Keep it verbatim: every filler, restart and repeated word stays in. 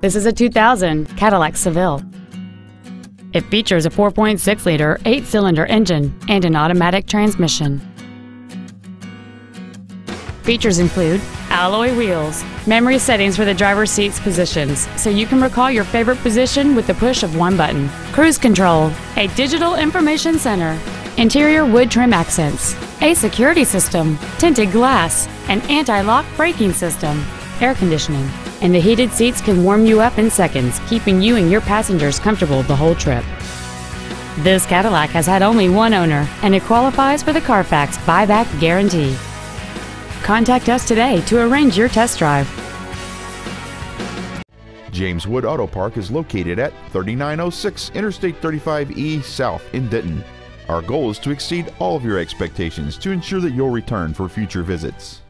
This is a two thousand Cadillac Seville. It features a four point six liter eight-cylinder engine and an automatic transmission. Features include alloy wheels, memory settings for the driver's seat's positions, so you can recall your favorite position with the push of one button, cruise control, a digital information center, interior wood trim accents, a security system, tinted glass, an anti-lock braking system, air conditioning, and the heated seats can warm you up in seconds, keeping you and your passengers comfortable the whole trip. This Cadillac has had only one owner, and it qualifies for the Carfax buyback guarantee. Contact us today to arrange your test drive. James Wood Autopark is located at thirty-nine oh six Interstate thirty-five E South in Denton. Our goal is to exceed all of your expectations to ensure that you'll return for future visits.